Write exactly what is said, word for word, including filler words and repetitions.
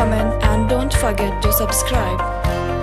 comment, and don't forget to subscribe.